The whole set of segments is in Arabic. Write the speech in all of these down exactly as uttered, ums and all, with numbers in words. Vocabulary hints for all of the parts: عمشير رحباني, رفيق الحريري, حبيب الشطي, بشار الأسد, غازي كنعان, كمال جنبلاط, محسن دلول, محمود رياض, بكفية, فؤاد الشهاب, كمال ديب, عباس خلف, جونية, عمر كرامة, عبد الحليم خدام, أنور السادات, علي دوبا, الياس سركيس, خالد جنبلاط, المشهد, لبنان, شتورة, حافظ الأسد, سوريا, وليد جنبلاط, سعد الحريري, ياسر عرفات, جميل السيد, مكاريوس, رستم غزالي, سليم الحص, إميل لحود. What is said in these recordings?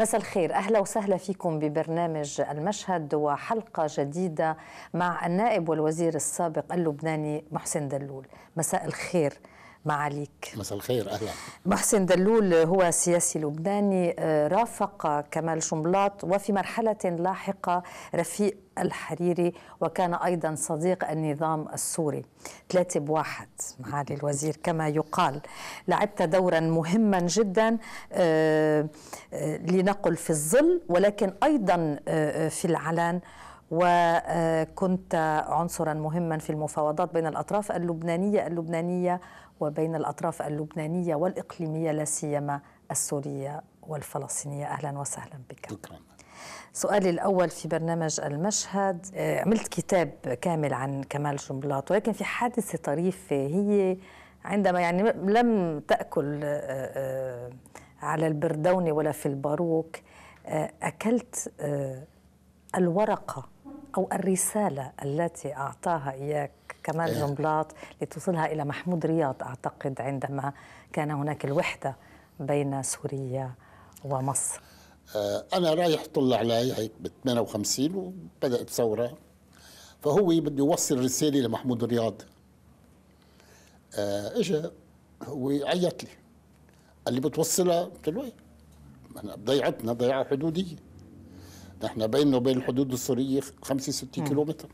مساء الخير، أهلا وسهلا فيكم ببرنامج المشهد وحلقة جديدة مع النائب والوزير السابق اللبناني محسن دلول. مساء الخير معاليك. مساء الخير، أهلا. محسن دلول هو سياسي لبناني رافق كمال جنبلاط وفي مرحلة لاحقة رفيق الحريري، وكان أيضا صديق النظام السوري. ثلاثة بواحد معالي الوزير كما يقال. لعبت دورا مهما جدا لنقل في الظل ولكن أيضا في العلن، وكنت عنصرا مهما في المفاوضات بين الأطراف اللبنانية اللبنانية وبين الأطراف اللبنانية والإقليمية لا سيما السورية والفلسطينية. أهلا وسهلا بك. شكرا. سؤالي الأول في برنامج المشهد، عملت كتاب كامل عن كمال جنبلاط، ولكن في حادثة طريفة هي عندما يعني لم تأكل على البردوني ولا في الباروك، أكلت الورقة أو الرسالة التي أعطاها إياك كمال جنبلاط لتوصلها إلى محمود رياض، أعتقد عندما كان هناك الوحدة بين سوريا ومصر. أنا رايح طلع علي هيك ب ثمانية وخمسين وبدأت ثورة، فهو بده يوصل رسالة لمحمود رياض. إجا وعيط لي قال لي بتوصلها؟ قلت له إيه، أنا ضيعتنا ضيعة حدودية، نحن بيننا وبين الحدود السورية خمسة وستين كيلو متر.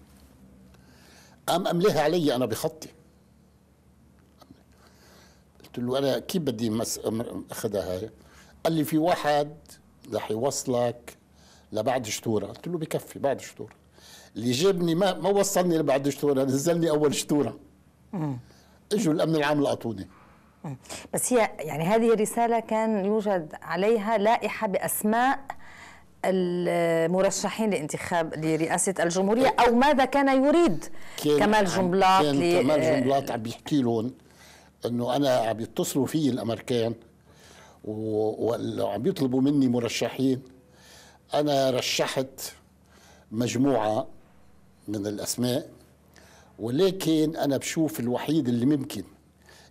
قام أمليها علي أنا بخطي. قلت له أنا كيف بدي أخذها هاي؟ قال لي في واحد رح يوصلك لبعد شتورة. قلت له بكفي بعد شتورة. اللي جابني ما ما وصلني لبعد شتورة، نزلني أول شتورة. اجوا الأمن العام الأطوني. بس هي يعني هذه الرسالة كان يوجد عليها لائحة بأسماء المرشحين لانتخاب لرئاسة الجمهورية، أو ماذا كان يريد كمال جنبلاط؟ كان كمال جنبلاط عم بيحكي لهم إنه أنا عم يتصلوا فيي الأمريكان وعم بيطلبوا مني مرشحين. أنا رشحت مجموعة من الأسماء، ولكن أنا بشوف الوحيد اللي ممكن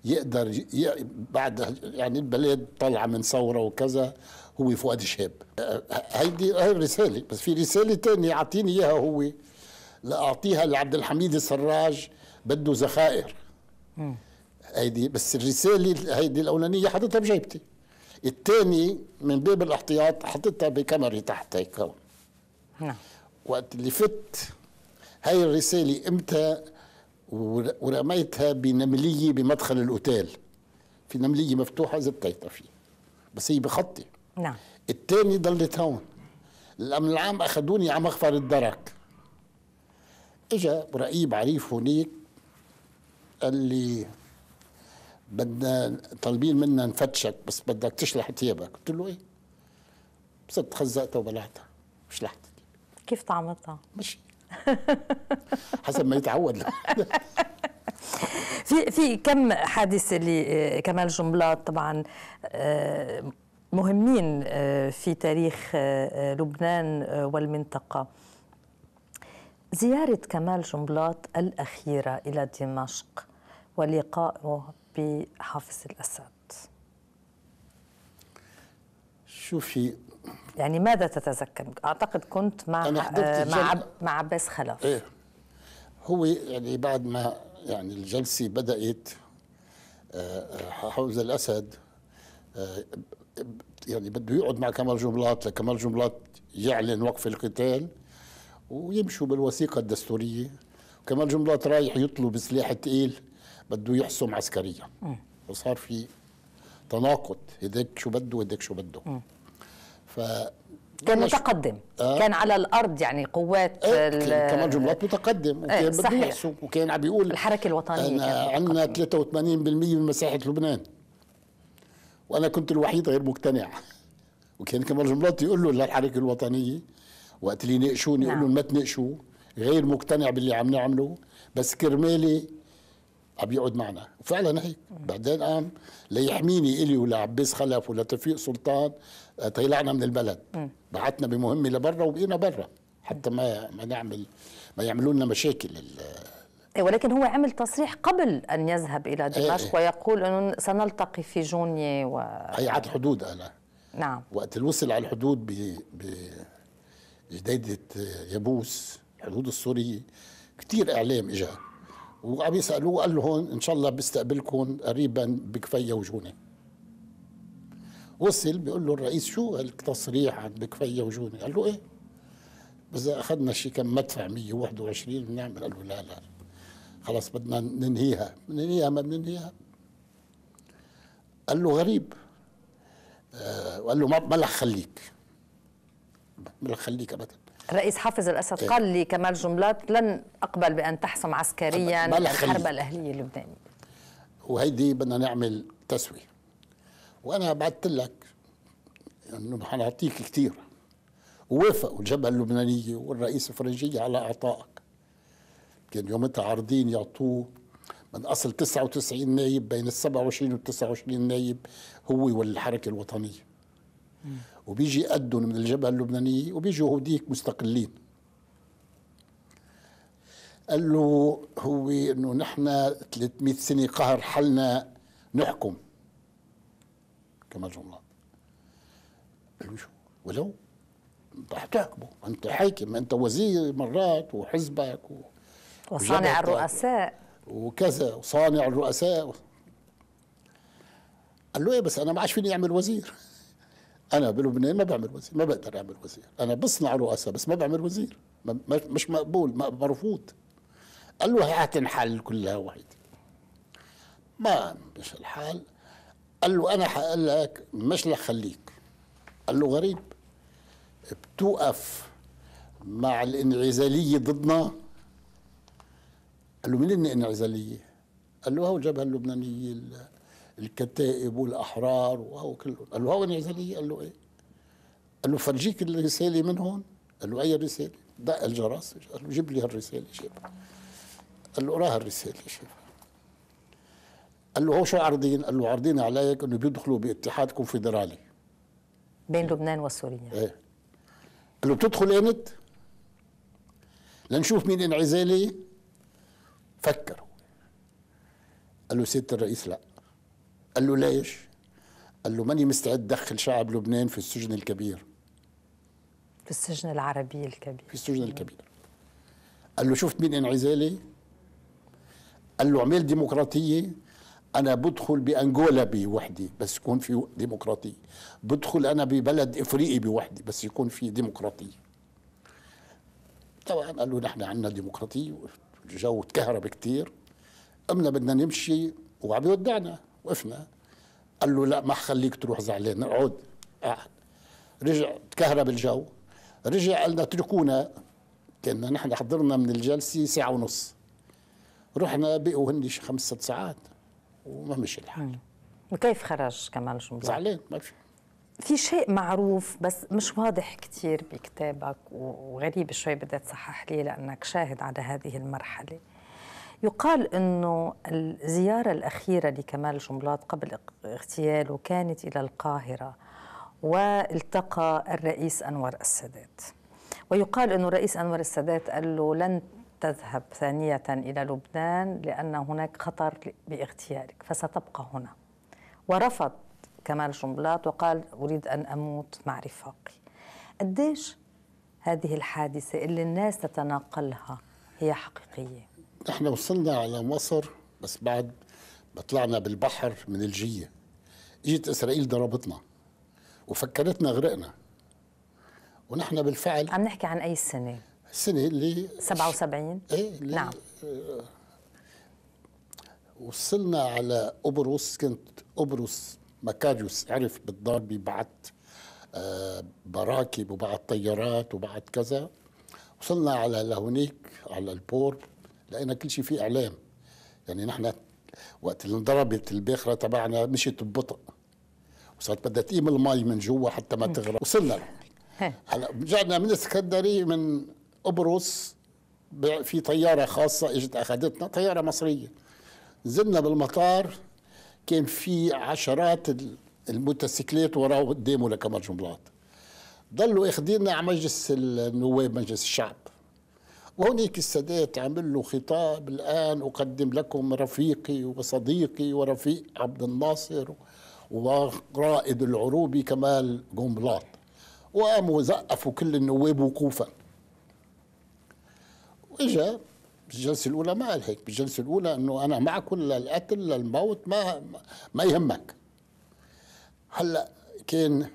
يقدر ي... بعد يعني البلد طلع من ثورة وكذا هو فؤاد الشهاب. هيدي هي الرسالة، بس في رسالة تانية أعطيني إياها هو لأعطيها لعبد الحميد السراج، بده زخائر. هيدي بس الرسالة هيدي الأولانية حطيتها بجيبتي، الثاني من باب الاحتياط حطيتها بكاميري تحت هيك هون. نعم. وقت اللي فت هاي الرسالة إمتى ورميتها بنملية بمدخل الأوتيل، في نملية مفتوحة زبطيتها فيه، بس هي بخطي. نعم. الثاني ضلت هون، الأمن العام أخذوني على مخفر الدرك. إجا رقيب عريف هونيك قال لي بدنا طالبين منا نفتشك، بس بدك تشلح ثيابك. قلت له إيه، صرت خزقتها وبلعتها وشلحتها. كيف طعمتها؟ ماشي حسب ما يتعود. في في كم حادثة اللي كمال جنبلاط طبعا مهمين في تاريخ لبنان والمنطقة. زيارة كمال جنبلاط الأخيرة إلى دمشق ولقائه بحافظ الأسد، شوفي يعني ماذا تتذكر؟ أعتقد كنت مع مع مع عباس خلف. إيه. هو يعني بعد ما يعني الجلسة بدأت حافظ الأسد يعني بده يقعد مع كمال جنبلاط لكمال جنبلاط يعلن وقف القتال ويمشوا بالوثيقة الدستورية. كمال جنبلاط رايح يطلب سلاح ثقيل، بده يحسم عسكريا، وصار في تناقض، هداك شو بده وهداك شو بده. ف كان متقدم، آه كان على الارض يعني قوات آه كمال جنبلاط متقدم، وكان آه بده يحسم، وكان عم بيقول الحركه الوطنيه عندنا ثلاثة وثمانين بالمئة من مساحه لبنان، وانا كنت الوحيد غير مقتنع. وكان كمال جنبلاط يقول له للحركه الوطنيه وقت اللي يناقشوني يقول لهم ما تناقشوا، غير مقتنع باللي عم نعمله، بس كرمالي عم يقعد معنا. وفعلا هيك بعدين قام ليحميني الي ولعباس خلف ولتوفيق سلطان، طلعنا من البلد، بعتنا بمهمه لبرا وبقينا برا حتى ما ما نعمل ما يعملوا لنا مشاكل. ولكن هو عمل تصريح قبل ان يذهب الى دمشق، ايه ايه ويقول انه سنلتقي في جونية و هي عاد الحدود. انا نعم. وقت اللي وصل على الحدود بجديدة يابوس الحدود السورية كتير إعلام إجا وعم يسألوه، قال لهم إن شاء الله بستقبلكم قريبا بكفية وجونة. وصل بيقول له الرئيس شو هالتصريح عن بكفية وجونة؟ قال له إيه؟ بس أخذنا شي كم مدفع مية وواحد وعشرين بنعمل. قال له لا لا خلاص بدنا ننهيها. ننهيها ما بننهيها. قال له غريب. آه وقال له ما رح خليك، ما رح خليك أبدا. الرئيس حافظ الأسد إيه؟ قال لي كمال جنبلاط لن أقبل بأن تحسم عسكريا الحرب الأهلية اللبنانية، وهيدي بدنا نعمل تسوية. وأنا بعثت لك إنه حنعطيك كثير، ووافقوا الجبهة اللبنانية والرئيس فرنجية على إعطائك. كان يومتها عارضين يعطوه من أصل تسعة وتسعين نايب، بين ال سبعة وعشرين وال تسعة وعشرين نايب هو والحركة الوطنية. مم. وبيجي قدهم من الجبهة اللبنانية وبيجوا هديك مستقلين. قال له هو إنه نحن ثلاثمية سنة قهر حلنا نحكم كمال جنبلاط. قال له شو ولو؟ رح تحكموا، أنت حاكم، أنت وزير مرات وحزبك و... وصانع الرؤساء وكذا وصانع الرؤساء. قال له ايه بس انا ما عادش فيني اعمل وزير، انا بلبنان ما بعمل وزير، ما بقدر اعمل وزير، انا بصنع رؤساء بس ما بعمل وزير، مش مقبول، مرفوض. قال له هتنحل كلها وحده. ما مش الحال. قال له انا حقول لك مش رح خليك. قال له غريب، بتوقف مع الانعزاليه ضدنا؟ قال له منين الانعزاليه؟ قال له هو الجبهه اللبنانيه الكتائب والاحرار وهو كله. قال له هو انعزاليه؟ قال له ايه؟ قال له فرجيك الرساله من هون؟ قال له اي رساله؟ دق الجرس، قال له جيب لي هالرساله شايفها. قال له اقراها الرساله شايفها. قال له هو شو عارضين؟ قال له عارضين عليك انه بيدخلوا باتحاد كونفدرالي بين لبنان والسوريه. ايه. قال له بتدخل انت؟ لنشوف مين انعزالي؟ فكروا. قال له سيادة الرئيس لا. قال له ليش؟ قال له ماني مستعد دخل شعب لبنان في السجن الكبير، في السجن العربي الكبير، في السجن الكبير. قال له شفت مين انعزالي؟ قال له عمل ديمقراطية، أنا بدخل بأنغولا بوحدي بس يكون في ديمقراطية، بدخل أنا ببلد إفريقي بوحدي بس يكون في ديمقراطية. طبعا قال له نحن عندنا ديمقراطية، الجو تكهرب كتير، قمنا بدنا نمشي وعم يودعنا، وقفنا. قال له لا ما حخليك تروح زعلان، اقعد قعد. رجع تكهرب الجو، رجع قال لنا اتركونا. كنا نحن حضرنا من الجلسه ساعه ونص، رحنا بقوا هن شي خمس ست ساعات وما مشي الحال. وكيف خرج كمال جنبلاط؟ زعلان. ما في في شيء معروف بس مش واضح كثير بكتابك، وغريب شوي بدي تصحح لي لأنك شاهد على هذه المرحلة. يقال أنه الزيارة الأخيرة لكمال جنبلاط قبل اغتياله كانت إلى القاهرة والتقى الرئيس أنور السادات، ويقال أنه الرئيس أنور السادات قال له لن تذهب ثانية إلى لبنان لأن هناك خطر باغتيالك فستبقى هنا، ورفض كمال جنبلاط وقال أريد أن أموت مع رفاقي. قديش هذه الحادثة اللي الناس تتناقلها هي حقيقية؟ نحن وصلنا على مصر بس بعد ما طلعنا بالبحر من الجية اجت إسرائيل ضربتنا وفكرتنا غرقنا. ونحن بالفعل عم نحكي عن أي سنة؟ السنة اللي سبعة وسبعين. ايه اللي نعم. وصلنا على قبرص. كنت قبرص مكاريوس عرف بالضربه، بعت براكب وبعت طيارات وبعت كذا. وصلنا على لهونيك على البور لقينا كل شيء فيه اعلام، يعني نحن وقت اللي انضربت الباخره تبعنا مشيت ببطء وصارت بدها تقيم المي من جوا حتى ما تغرق. وصلنا هلا رجعنا من اسكندريه من قبرص في طياره خاصه اجت اخذتنا، طياره مصريه. نزلنا بالمطار كان في عشرات الموتوسيكلات وراه وقدامه لكمال جنبلاط. ضلوا اخذيننا على مجلس النواب مجلس الشعب، وهونيك السادات عمل له خطاب الان اقدم لكم رفيقي وصديقي ورفيق عبد الناصر والرائد العروبي كمال جنبلاط، وقاموا زقفوا كل النواب وقوفا. واجا بالجلسه الاولى ما قال هيك، بالجلسه الاولى انه انا معك ولا القتل للموت ما ما يهمك. هلا كان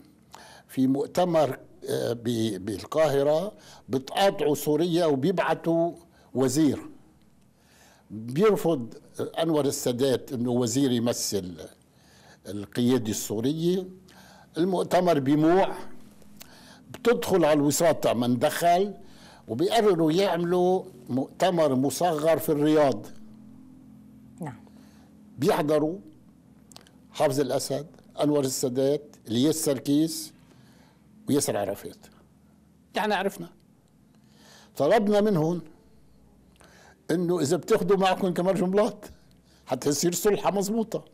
في مؤتمر بالقاهره بتقاطعوا سوريا وبيبعتوا وزير، بيرفض انور السادات انه وزير يمثل القيادي السوري. المؤتمر بيموع، بتدخل على الوساطه من دخل، وبيقرروا يعملوا مؤتمر مصغر في الرياض. نعم. بيحضروا حافظ الأسد، أنور السادات، الياس سركيس، وياسر عرفات. يعني عرفنا. طلبنا منهم إنه إذا بتاخدوا معكم كمال جنبلاط حتصير صلحة مضبوطة.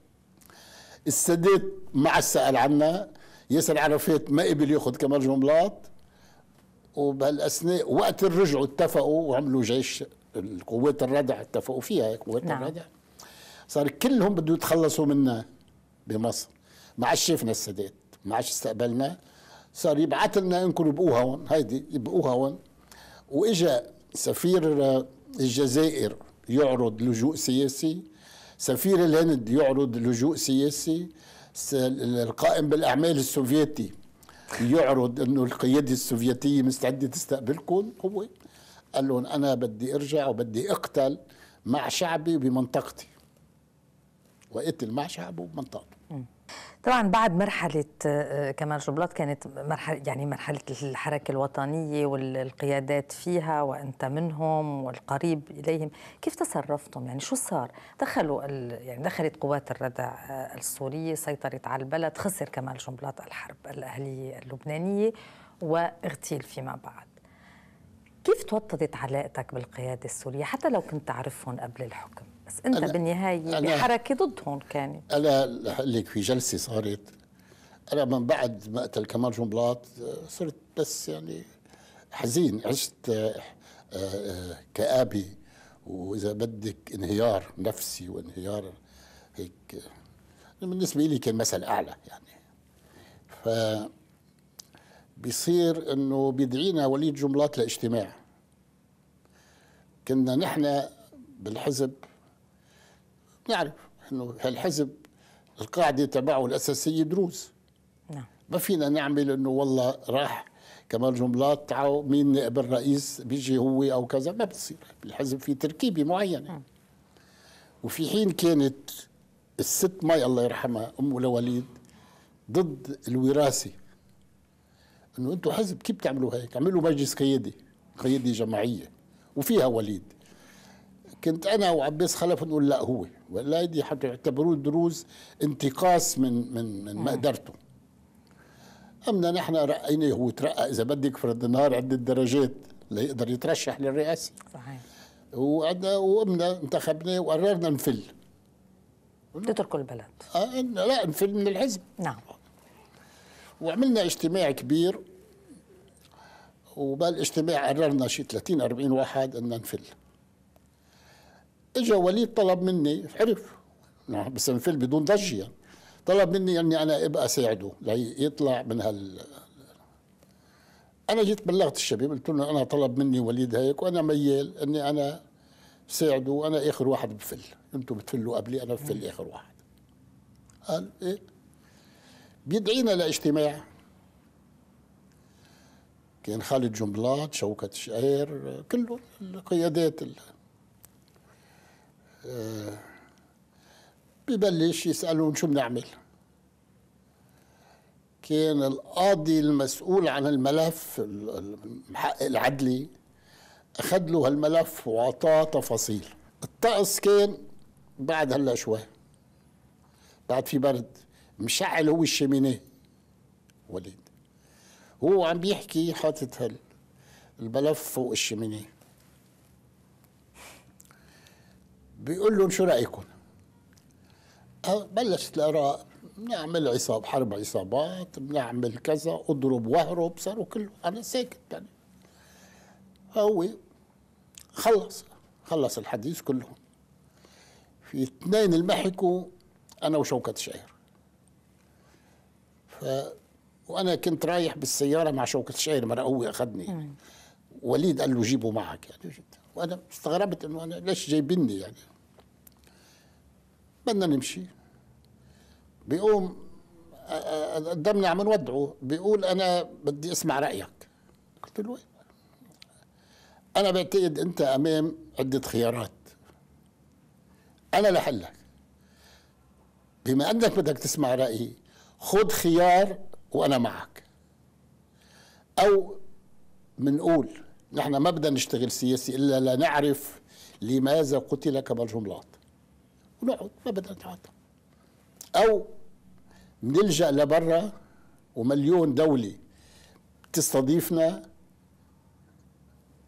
السادات مع السأل عنا، ياسر عرفات ما قبل ياخد كمال جنبلاط، وبهالاثناء وقت رجعوا اتفقوا وعملوا جيش القوات الردع، اتفقوا فيها قوات نعم. الردع صار كلهم بده يتخلصوا منا بمصر. ما عادش شفنا السادات، ما عادش استقبلنا، صار يبعث لنا انكم ابقوها هون، هيدي ابقوها هون. واجا سفير الجزائر يعرض لجوء سياسي، سفير الهند يعرض لجوء سياسي، القائم بالاعمال السوفيتي يعرض انه القياده السوفيتيه مستعده تستقبلكم. هو قال لهم انا بدي ارجع وبدي اقتل مع شعبي بمنطقتي، وقتل مع شعبه بمنطقته. طبعا بعد مرحله كمال جنبلاط كانت مرحله، يعني مرحله الحركه الوطنيه والقيادات فيها وانت منهم والقريب اليهم، كيف تصرفتم؟ يعني شو صار؟ دخلوا يعني دخلت قوات الردع السوريه، سيطرت على البلد، خسر كمال جنبلاط الحرب الاهليه اللبنانيه واغتيل فيما بعد. كيف توطدت علاقتك بالقياده السوريه حتى لو كنت تعرفهم قبل الحكم؟ بس انت بالنهايه بحركه ضدهم كانت. انا لك في جلسه صارت، انا من بعد ما قتل كمال جنبلاط صرت بس يعني حزين، عشت كآبه واذا بدك انهيار نفسي وانهيار هيك. بالنسبه لي كان مثل اعلى يعني. ف بيصير انه بيدعينا وليد جنبلاط لاجتماع. كنا نحن بالحزب نعرف انه هالحزب القاعده تبعه الاساسيه دروز. نعم. ما فينا نعمل انه والله راح كمال جنبلاط تعالوا مين نائب الرئيس بيجي هو او كذا، ما بتصير. الحزب في تركيبه معينه. م. وفي حين كانت الست مي الله يرحمها امه لوليد ضد الوراثه، انه انتم حزب كيف بتعملوا هيك؟ اعملوا مجلس قيادي، قيادي جماعيه وفيها وليد. كنت انا وعباس خلف نقول لا، هو ولا دي حتعتبروه دروز انتقاص من من من مقدرته. اما نحن رأيناه، هو ترقى اذا بدك فرد النهار عده درجات ليقدر يترشح للرئاسه. صحيح. وعندنا وقمنا انتخبناه وقررنا نفل. تتركوا البلد؟ آه لا، نفل من الحزب. نعم. وعملنا اجتماع كبير، وبالاجتماع قررنا شي ثلاثين أربعين واحد ان نفل. اجا وليد طلب مني، عرف بس نفل بدون ضجه يعني، طلب مني اني انا ابقى اساعده ليطلع من هال. انا جيت بلغت الشباب قلت لهم انا طلب مني وليد هيك، وانا ميال اني انا ساعده، وانا اخر واحد بفل، انتم بتفلوا قبلي، انا بفل اخر واحد. قال ايه؟ بيدعينا لاجتماع. كان خالد جنبلاط، شوكت شقير، كلهم القيادات ال... آه ببلش يسألون شو بنعمل. كان القاضي المسؤول عن الملف المحقق العدلي أخذ له هالملف وعطاه تفاصيل. الطقس كان بعد هلا شوي، بعد في برد، مشعل هو الشمينيه وليد، هو عم بيحكي حاطط هال الملف فوق الشمينيه. بيقول لهم شو رايكم؟ بلشت الاراء، بنعمل عصاب حرب عصابات، بنعمل كذا، اضرب واهرب، صاروا كله. انا ساكت يعني. هو خلص خلص الحديث كلهم. في اثنين اللي ما حكوا انا وشوكت شقير. ف... وانا كنت رايح بالسياره مع شوكت شقير، ما هو اخذني وليد قال له جيبه معك يعني، وانا استغربت انه انا ليش جايبني يعني. بدنا نمشي، بيقوم قدامنا عم نودعه بيقول انا بدي اسمع رايك. قلت له وين؟ انا بعتقد انت امام عده خيارات انا لحلك، بما انك بدك تسمع رايي خذ خيار وانا معك، او منقول نحن ما بدنا نشتغل سياسي الا لنعرف لماذا قتل كمال جنبلاط ونقعد ما بدنا نتعاطى، او بنلجأ لبرا ومليون دولة بتستضيفنا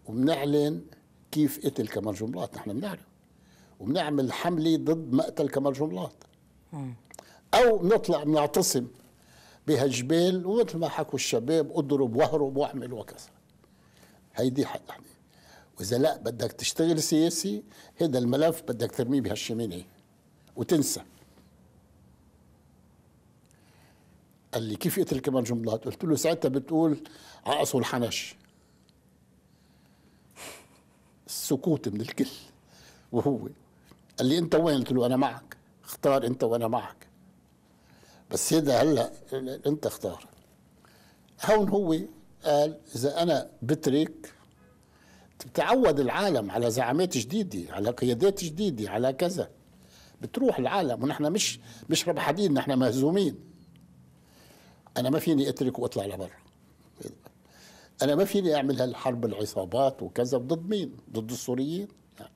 وبنعلن كيف قتل كمال جنبلاط، نحن بنعرف وبنعمل حملة ضد مقتل كمال جنبلاط، أو بنطلع بنعتصم بهالجبال ومثل ما حكوا الشباب اضرب واهرب واعمل وكذا. هيدي حق نحن، وإذا لا بدك تشتغل سياسي هذا الملف بدك ترميه بهالشمينة وتنسى. قال لي كيف قتل كمال جنبلاط؟ قلت له ساعتها بتقول عقصوا الحنش. السكوت من الكل. وهو قال لي انت وين؟ قلت له انا معك، اختار انت وانا معك، بس هذا هلا انت اختار. هون هو قال اذا انا بترك بتعود العالم على زعامات جديده، على قيادات جديده، على كذا، بتروح العالم ونحن مش مش ربح حديد، نحن مهزومين. أنا ما فيني أترك وأطلع لبرا، أنا ما فيني أعمل هالحرب العصابات وكذا. ضد مين؟ ضد السوريين يعني.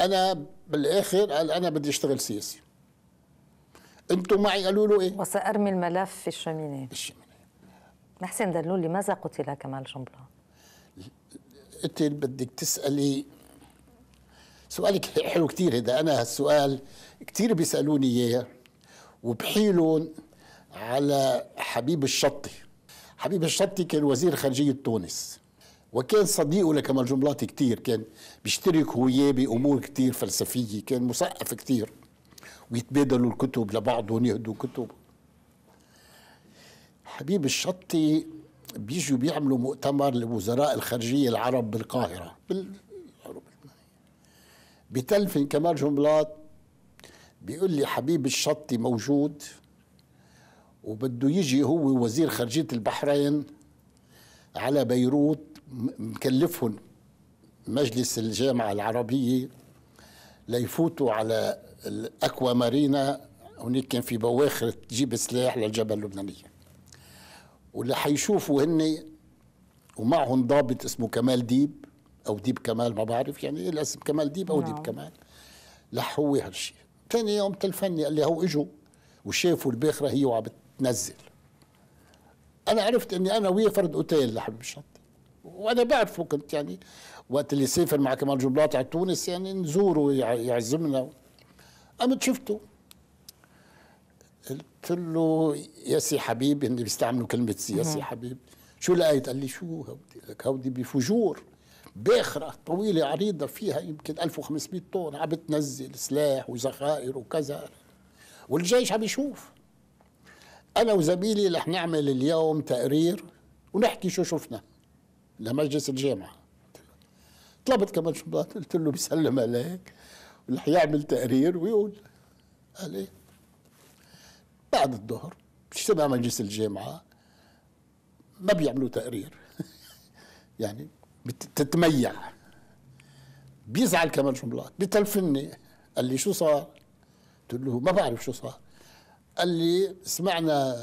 أنا بالآخر قال أنا بدي أشتغل سياسي، أنتم معي؟ قالوا له إيه؟ وسأرمي الملف في الشمينة. الشمينة. محسن دلول لماذا قتل كمال جنبلاط؟ أنت بدك تسألي سؤالك حلو كتير هذا، أنا هالسؤال كتير بيسألوني إياه وبحيلون على حبيب الشطي. حبيب الشطي كان وزير خارجية تونس وكان صديقه لكمال جنبلاط كتير، كان بيشترك وياه بأمور كتير فلسفية، كان مثقف كتير ويتبادلوا الكتب لبعضهم يهدوا كتب. حبيب الشطي بيجوا بيعملوا مؤتمر لوزراء الخارجية العرب بالقاهرة بتلفن كمال جنبلاط بيقول لي حبيب الشطي موجود وبده يجي هو وزير خارجية البحرين على بيروت، مكلفهم مجلس الجامعة العربية ليفوتوا على الأكوا مارينا، هناك كان في بواخر تجيب سلاح للجبهة اللبنانية، واللي حيشوفوا هن ومعهم ضابط اسمه كمال ديب أو ديب كمال، ما بعرف يعني إيه الاسم، كمال ديب أو ديب كمال. لح هو هالشيء. ثاني يوم تلفني قال لي هو إجوا وشافوا الباخرة هي وعم بتنزل. أنا عرفت إني أنا وياه فرد أوتيل لحبيب الشطي، وأنا بعرفه كنت يعني وقت اللي سافر مع كمال جنبلاط على تونس يعني نزوره يعزمنا. قمت شفته قلت له يا سي حبيب، هن بيستعملوا كلمة سي، يا سي حبيب شو لقيت؟ قال لي شو هودي لك؟ هودي بفجور، باخرة طويلة عريضة فيها يمكن ألف وخمسمئة طن عم بتنزل سلاح وذخائر وكذا، والجيش عم يشوف. أنا وزميلي رح نعمل اليوم تقرير ونحكي شو شفنا لمجلس الجامعة. طلبت كمال جنبلاط قلت له بيسلم عليك ورح يعمل تقرير ويقول. قال إيه. بعد الظهر اجتمع مجلس الجامعة، ما بيعملوا تقرير يعني بتتميع. بيزعل كمال جنبلاط، بتلفني قال لي شو صار؟ قلت له ما بعرف شو صار. قال لي سمعنا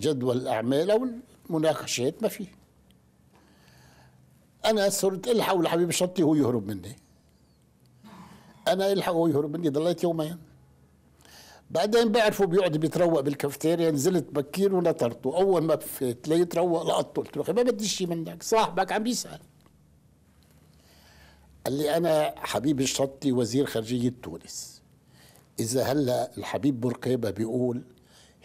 جدول الاعمال او المناقشات ما في. انا صرت الحق لحبيب الشطي هو يهرب مني، انا الحق هو يهرب مني. ضليت يومين، بعدين بعرفه بيقعد بيتروق بالكافتيريا، نزلت بكير ونطرته. اول ما فات ليتروق لقطته، قلت له اخي ما بدي شيء منك، صاحبك عم بيسال. قال لي انا حبيب الشطي وزير خارجيه تونس، إذا هلا الحبيب برقيبة بيقول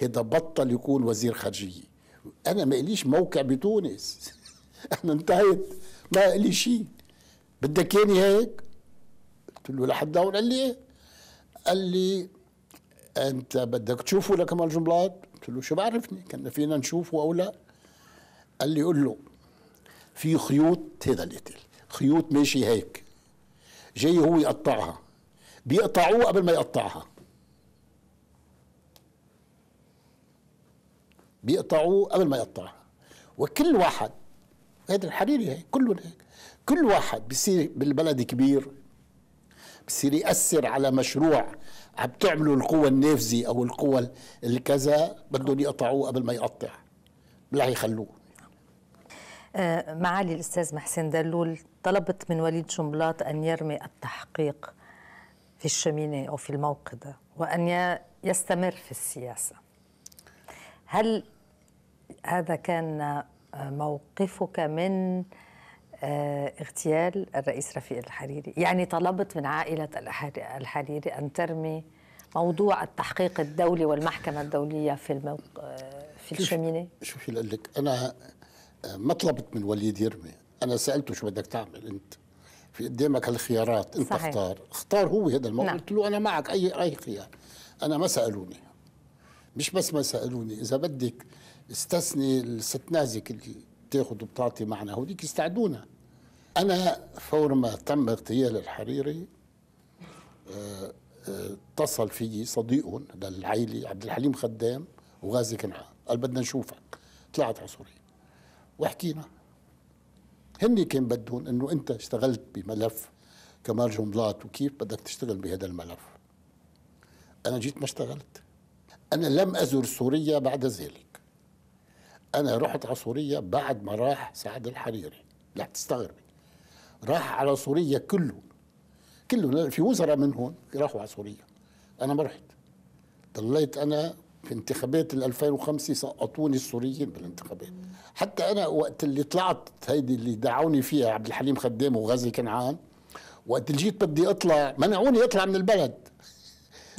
هذا بطل يكون وزير خارجية، أنا ما إليش موقع بتونس أنا انتهيت، ما إلي شيء، بدك إياني هيك؟ قلت له لحد هون. قال لي إيه؟ قال لي أنت بدك تشوفه لكمال جنبلاط؟ قلت قلت له شو بعرفني كنا فينا نشوفه أو لا؟ قال لي قل له في خيوط هذا القتل خيوط ماشي هيك جاي هو يقطعها بيقطعوه قبل ما يقطعها بيقطعوه قبل ما يقطعها وكل واحد هذا الحريري هيك كله هيك كل واحد بصير بالبلد كبير بصير يأثر على مشروع عم تعملوا القوى النافذة أو القوى الكذا بدهم يقطعوه قبل ما يقطع لا يخلوه. آه معالي الأستاذ محسن دلول طلبت من وليد جنبلاط أن يرمي التحقيق في الشمينة أو في الموقدة وأن يستمر في السياسة. هل هذا كان موقفك من اغتيال الرئيس رفيق الحريري؟ يعني طلبت من عائلة الحريري أن ترمي موضوع التحقيق الدولي والمحكمة الدولية في الموق... في الشمينة؟ شوفي شو اقول لك، أنا ما طلبت من وليد يرمي، أنا سألته شو بدك تعمل أنت؟ في قدامك هالخيارات أنت صحيح. اختار، اختار هو هذا الموضوع، قلت له أنا معك أي أي خيار، أنا ما سألوني مش بس ما سألوني، إذا بدك استثني الستنازك اللي بتاخذ وبتعطي معنا هوديك يستعدونا. انا فور ما تم اغتيال الحريري اتصل فيي صديقهم للعائله عبد الحليم خدام وغازي كنعان، قال بدنا نشوفك. طلعت على سوريا وحكينا. هن كان بدهم انه انت اشتغلت بملف كمال جنبلاط وكيف بدك تشتغل بهذا الملف. انا جيت ما اشتغلت. انا لم ازر سوريا بعد ذلك. أنا رحت على سوريا بعد ما راح سعد الحريري، لا تستغربي. راح على سوريا كله كله في وزراء منهم راحوا على سوريا. أنا ما رحت. ضليت أنا في انتخابات ال ألفين وخمسة سقطوني السوريين بالانتخابات. حتى أنا وقت اللي طلعت هيدي اللي دعوني فيها عبد الحليم خدام وغازي كنعان، وقت اللي جيت بدي أطلع منعوني أطلع من البلد.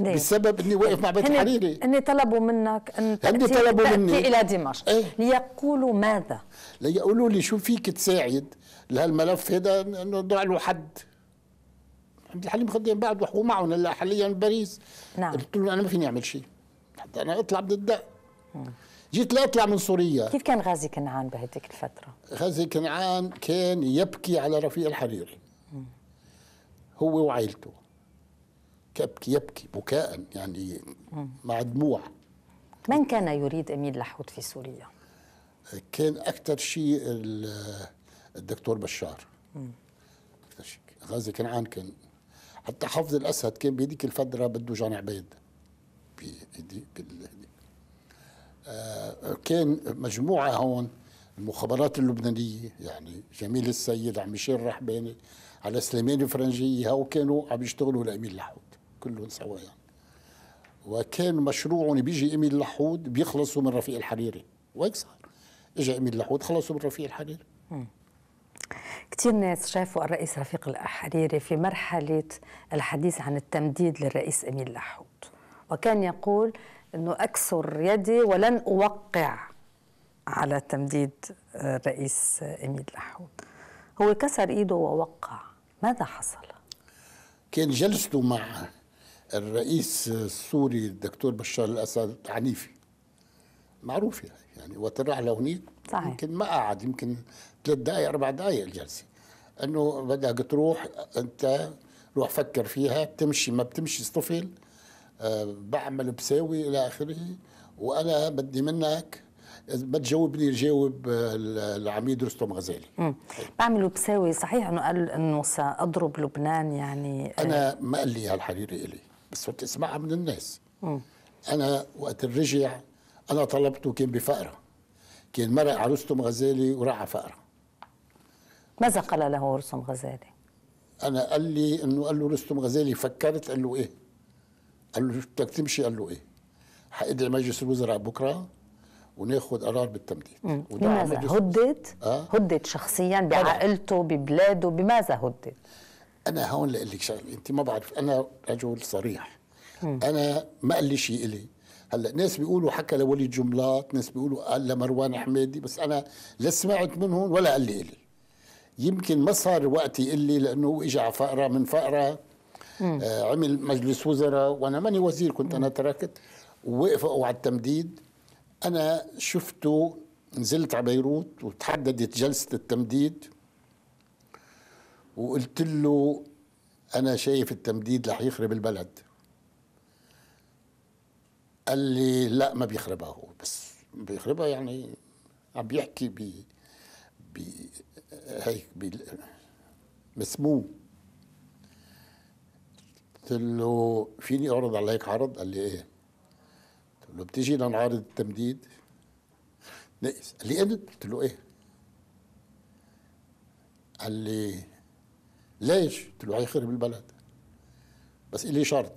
ليه؟ بسبب اني واقف مع بيت الحريري. هن طلبوا منك ان تأتي, طلبوا تأتي مني. الى دمشق ايه؟ ليقولوا ماذا؟ ليقولوا لي شو فيك تساعد لهالملف هذا انه نضع له حد. عبد الحليم خدام بعد وحكوا معهم هلا حاليا بباريس. نعم. قلت له انا ما فيني اعمل شيء حتى انا اطلع بدي الدق. جيت لاطلع من سوريا. كيف كان غازي كنعان بهديك الفتره؟ غازي كنعان كان يبكي على رفيق الحريري. مم. هو وعائلته. يبكي يبكي بكاء يعني مع دموع. من كان يريد إميل لحود في سوريا؟ كان أكثر شيء الدكتور بشار. أكثر شيء غازي كنعان كان حتى حافظ الأسد كان بهذيك الفترة بده جان عبيد بهدي بالهدي. كان مجموعة هون المخابرات اللبنانية يعني جميل السيد عمشير رحباني على سليمان فرنجية هو كانوا عم يشتغلوا لإميل لحود. كلهم سوايا وكان مشروعهم بيجي إميل لحود بيخلصوا من رفيق الحريري وهيك صار. اجى إميل لحود خلصوا من رفيق الحريري. كثير ناس شافوا الرئيس رفيق الحريري في مرحلة الحديث عن التمديد للرئيس إميل لحود وكان يقول أنه أكسر يدي ولن أوقع على تمديد الرئيس إميل لحود. هو كسر إيده ووقع. ماذا حصل؟ كان جلسته مع الرئيس السوري الدكتور بشار الأسد عنيفة معروفة يعني وقت راح لهونيك يمكن ما قعد يمكن ثلاث دقائق أربع دقائق الجلسة أنه بدك تروح أنت روح فكر فيها بتمشي ما بتمشي اصطفل أه بعمل بساوي إلى آخره وأنا بدي منك ما تجاوبني جاوب العميد رستم غزالي. بعمله بساوي صحيح انه قال انه ساضرب لبنان يعني انا آه. ما قال لي هالحريري الي بس كنت اسمعها من الناس. مم. انا وقت الرجع انا طلبته كان بفقره كان مرق على رستم غزالي وراح على فقره. ماذا قال له رستم غزالي؟ انا قال لي انه قال له رستم غزالي فكرت قال له ايه؟ قال له بدك تمشي قال له ايه؟ حادعي مجلس الوزراء بكره وناخذ قرار بالتمديد. لماذا هدد؟ أه؟ هدد شخصيا بعائلته ببلاده بماذا هدد؟ انا هون لأقول لك شغله انت ما بعرف انا رجل صريح. مم. انا ما قال لي شيء الي هلا ناس بيقولوا حكى لوليد جنبلاط ناس بيقولوا قال لمروان حمادي بس انا لا سمعت منهم ولا قال لي الي يمكن ما صار وقت يقول لي لانه هو اجى على فقره من فقره آه عمل مجلس وزراء وانا ماني وزير كنت. مم. انا تركت ووافقوا على التمديد أنا شفته، نزلت على بيروت وتحددت جلسة التمديد وقلت له أنا شايف التمديد رح يخرب البلد. قال لي لا ما بيخربها هو، بس بيخربها يعني عم بيحكي ب ب هيك مسموم. قلت له فيني أعرض عليك عرض؟ قال لي إيه. قلت له بتيجي لنعارض التمديد؟ نقص. قال لي أنا؟ قلت له إيه. قال لي ليش؟ قلت له هيخرب البلد، بس إلي شرط.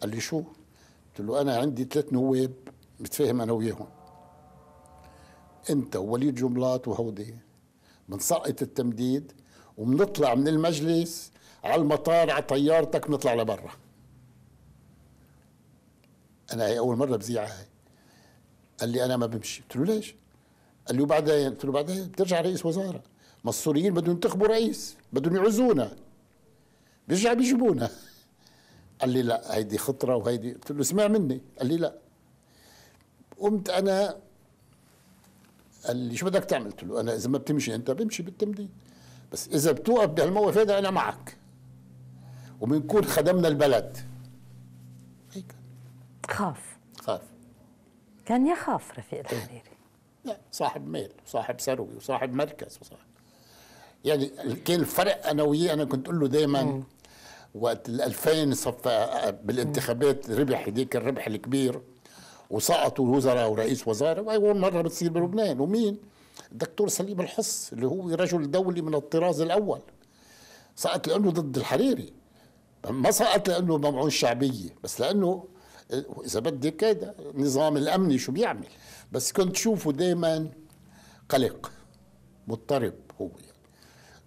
قال لي شو؟ قلت له أنا عندي ثلاث نواب متفاهم أنا وياهم، أنت ووليد جنبلاط وهودي، بنسقط التمديد وبنطلع من المجلس على المطار على طيارتك بنطلع لبرا. أنا هي أول مرة بذيعة هاي. قال لي أنا ما بمشي. قلت له ليش؟ قال لي وبعدين؟ قلت له بعدين بترجع رئيس وزارة، ما السوريين بدهم ينتخبوا رئيس، بدهم يعزونا، بيرجعوا بيجيبونا. قال لي لا هيدي خطرة وهيدي. قلت له اسمع مني. قال لي لا. قمت أنا. قال لي شو بدك تعمل؟ قلت له أنا إذا ما بتمشي أنت بمشي بالتمديد، بس إذا بتوقف بهالموقف هذا أنا معك وبنكون خدمنا البلد. هيك خاف خاف كان يخاف رفيق الحريري. لا صاحب ميل وصاحب ثروي وصاحب مركز وصاحب، يعني كان الفرق أنا وياه. أنا كنت أقول له دائما وقت ال ألفين صفى بالانتخابات ربح هذيك الربح الكبير وسقطوا الوزراء ورئيس وزاره، وهي أول مرة بتصير بلبنان. ومين؟ الدكتور سليم الحص اللي هو رجل دولي من الطراز الأول. سقط لأنه ضد الحريري، ما سقط لأنه ممعون شعبية، بس لأنه إذا بدك هذا النظام الأمني شو بيعمل. بس كنت شوفه دائما قلق مضطرب هو يعني.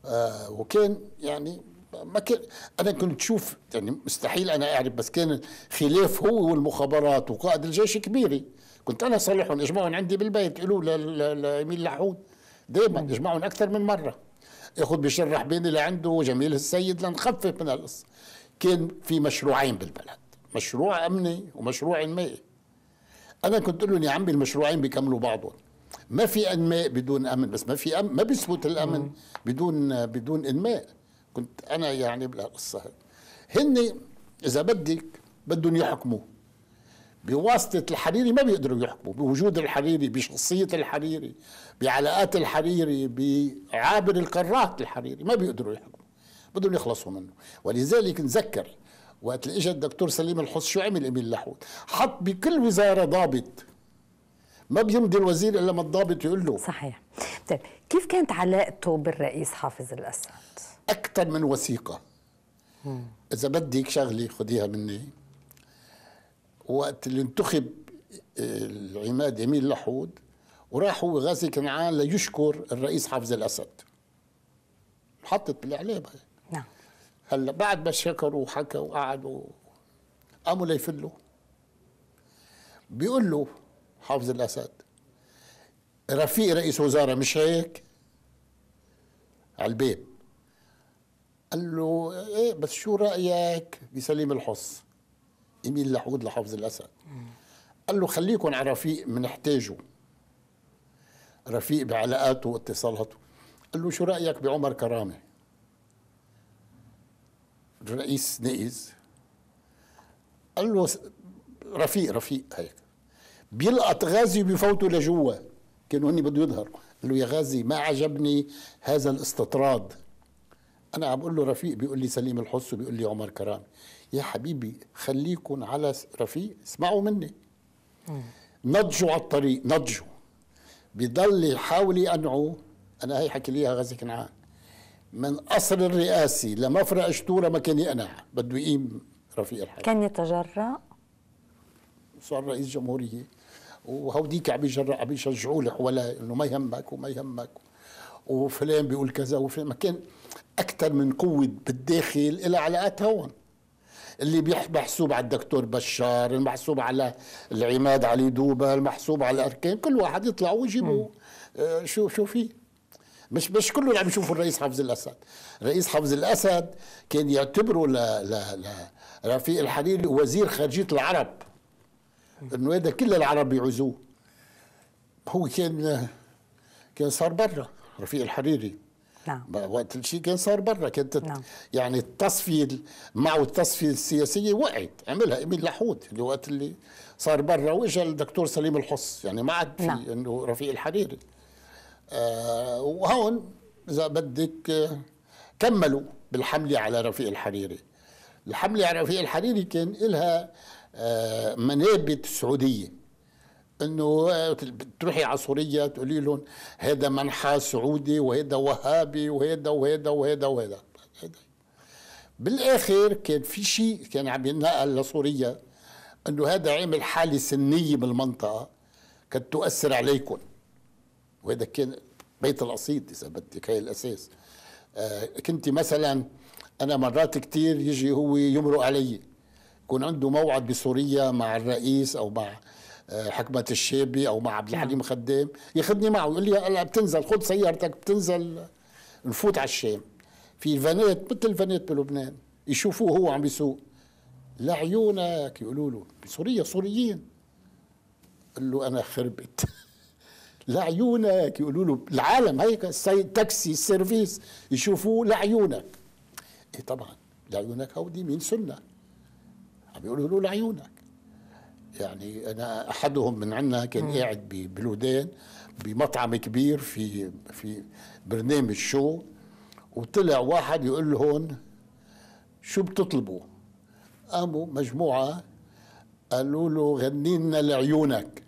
آه وكان يعني ما كان أنا كنت شوف يعني مستحيل أنا أعرف، بس كان خلاف هو والمخابرات وقائد الجيش كبيري. كنت أنا صلحهم اجمعهم عندي بالبيت، قالوا لإميل لحود دائما اجمعهم أكثر من مرة، ياخذ بشار رحباني لعنده جميل السيد لنخفف من القصة. كان في مشروعين بالبلد، مشروع أمني ومشروع إنمائي. أنا كنت أقول لهم يا عمي المشروعين بيكملوا بعضهم، ما في إنماء بدون أمن، بس ما في أم... ما بيثبت الأمن بدون بدون إنماء. كنت أنا يعني بالقصة هن إذا بدك بدهم يحكموا بواسطة الحريري، ما بيقدروا يحكموا بوجود الحريري، بشخصية الحريري، بعلاقات الحريري، بعابر القارات الحريري، ما بيقدروا يحكموا، بدهم يخلصوا منه. ولذلك نذكر وقت اللي اجى الدكتور سليم الحص شو عمل إميل لحود؟ حط بكل وزارة ضابط، ما بيمضي الوزير إلا ما الضابط يقول له. صحيح. طيب كيف كانت علاقته بالرئيس حافظ الأسد؟ أكثر من وثيقة. مم. إذا بدك شغلة خديها مني، وقت اللي انتخب العماد إميل لحود وراح هو غازي كنعان ليشكر الرئيس حافظ الأسد، حطت بالإعلام هي. نعم. هلا بعد ما شكروا وحكوا وقعدوا قاموا ليفلوا، بيقول له حافظ الأسد رفيق رئيس وزارة مش هيك؟ على الباب. قال له ايه بس شو رأيك بسليم الحص؟ إميل لحود لحافظ الأسد. قال له خليكم على رفيق بنحتاجه، رفيق بعلاقاته واتصالاته. قال له شو رأيك بعمر كرامة؟ الرئيس نقز. قال له رفيق رفيق هيك بيلقط غازي وبيفوتوا لجوا، كانوا هن بده يظهروا. قال له يا غازي ما عجبني هذا الاستطراد، أنا عم بقول له رفيق بيقول لي سليم الحص وبيقول لي عمر كرامة. يا حبيبي خليكن على رفيق، اسمعوا مني. نضجوا على الطريق، نضجوا بضل يحاول يقنعوا. أنا هي حكي ليها غازي كنعان، من قصر الرئاسي لمفرق شطورة ما كان يقنع، بده يقيم رفيق الحريري. كان يتجرأ؟ صار رئيس جمهورية وهوديك عم يجرأ، عم يشجعوا له حواليه إنه ما يهمك وما يهمك وفلان بيقول كذا وفلان. ما كان أكثر من قوة بالداخل إلى علاقات هون، اللي محسوب على الدكتور بشار، المحسوب على العماد علي دوبا، المحسوب على الأركان، كل واحد يطلع ويجيبوا آه شو شو فيه. مش مش كله عم يشوفوا الرئيس حافظ الأسد. الرئيس حافظ الأسد كان يعتبره ل ل لرفيق الحريري وزير خارجية العرب، إنه هذا كل العرب بيعزوه. هو كان كان صار برا رفيق الحريري. نعم. وقت الشيء كان صار برا كانت نعم. يعني التصفيه معه التصفيه السياسيه وقعت عملها إميل لحود اللي وقت اللي صار برا واجا الدكتور سليم الحص، يعني ما عاد في نعم. انه رفيق الحريري. آه وهون اذا بدك آه كملوا بالحمله على رفيق الحريري. الحمله على رفيق الحريري كان لها آه منابت سعوديه، انه بتروحي على سوريا تقولي لهم هذا منحى سعودي وهذا وهابي وهذا وهذا وهذا وهذا. بالاخر كان في شيء كان عم ينقل لسوريا انه هذا عامل حاله سنيه بالمنطقه كانت تؤثر عليكم، وهذا كان بيت القصيد اذا بدك. هي الاساس. آه كنت مثلا انا مرات كثير يجي هو يمرق علي، يكون عنده موعد بسوريا مع الرئيس او مع حكمة الشيبي او مع عبد الحليم خدام، ياخذني معه يقول لي هلا بتنزل خذ سيارتك بتنزل نفوت على الشام. في فانات مثل الفانات بلبنان يشوفوه هو عم يسوق، لعيونك يقولوا له بسوريا سوريين. قال له انا خربت. لعيونك يقولوا له العالم هيك التاكسي السيرفيس يشوفوه لعيونك. ايه طبعا لعيونك هودي مين سنه عم يقولوا له لعيونك. يعني انا احدهم من عنا كان مم. قاعد ببلودان بمطعم كبير في في برنامج شو، وطلع واحد يقول لهم شو بتطلبوا؟ قاموا مجموعه قالوا له غني لنا لعيونك.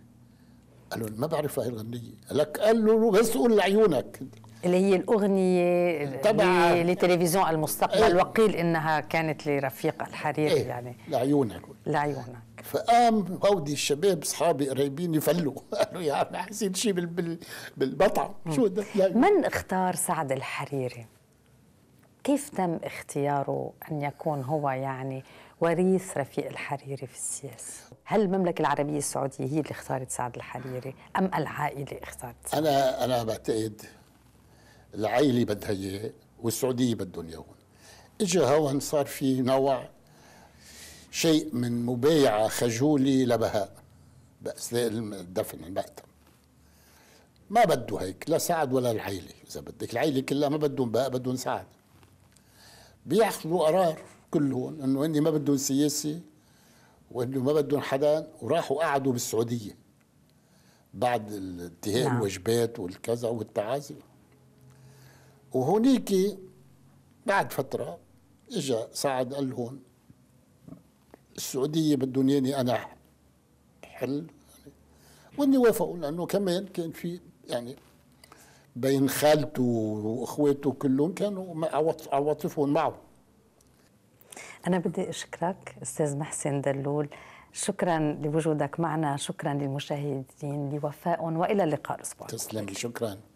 قالوا ما بعرف هاي الغنيه. لك قال له بس قول لعيونك، اللي هي الاغنيه تبع لتلفزيون المستقبل. ايه. وقيل انها كانت لرفيق الحريري. ايه. يعني لعيونك لعيونك. فقام هودي الشباب اصحابي قريبين يفلوا قالوا يا عم حسيت شيء بالمطعم شو ده. من اختار سعد الحريري؟ كيف تم اختياره ان يكون هو يعني وريث رفيق الحريري في السياسة؟ هل المملكة العربية السعودية هي اللي اختارت سعد الحريري ام العائلة اختارت سعد؟ انا انا بعتقد العائلة بدها اياه والسعودية بدهم اياه. اجى هون صار في نوع شيء من مبايعة خجولي لبهاء بأثناء الدفن بقتها. ما بده هيك لا سعد ولا العيلة، إذا بدك العيلة كلها ما بدهم بهاء بدهم سعد. بياخذوا قرار كلهم إنه هن ما بدهم سياسي وإنه ما بدهم حدا، وراحوا قعدوا بالسعودية بعد انتهاء الوجبات والكذا والتعازي. وهونيك بعد فترة إجا سعد قال لهم السعودية بدهم ياني أنا حل، وإني وافقوا لأنه كمان كان في يعني بين خالته وإخواته كلهم كانوا عواطفهم معه. أنا بدي أشكرك أستاذ محسن دلول، شكرا لوجودك معنا، شكرا للمشاهدين لوفائهم، وإلى اللقاء الأسبوع. تسلم، شكرا.